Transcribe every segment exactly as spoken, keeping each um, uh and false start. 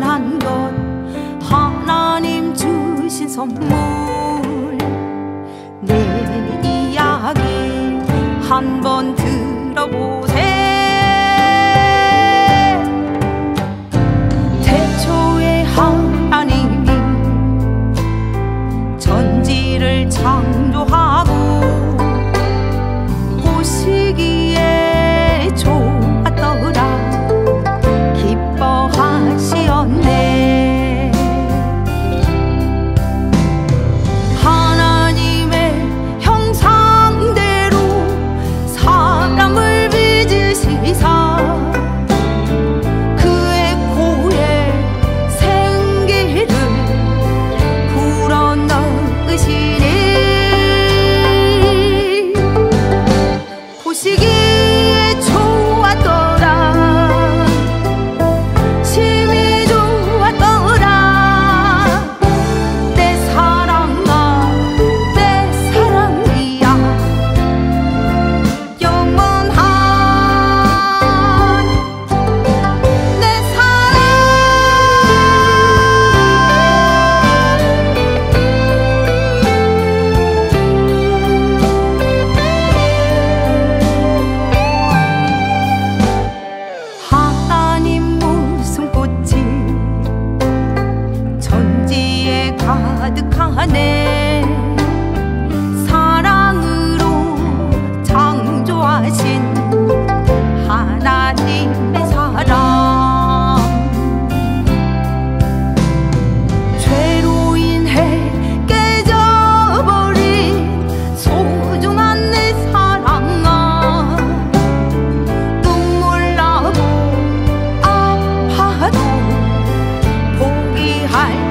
편안한 것 하나님 주신 선물. 내 이야기 한번 들어보세요. 태초에 하나님이 전지를 창조하고 보시기에 좋았더라. 가득하네. 사랑으로 창조하신 하나님의 사랑. 죄로 인해 깨져버린 소중한 내 사랑아, 눈물 나고 아파도 포기할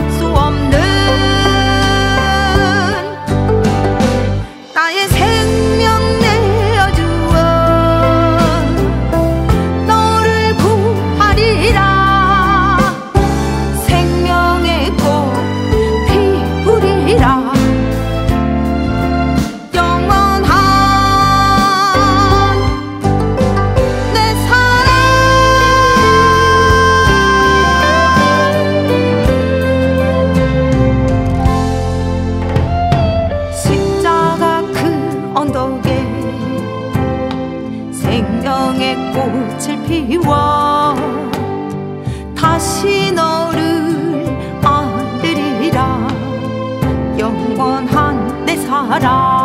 생명의 꽃을 피워 다시 너를 안으리라. 영원한 내 사랑.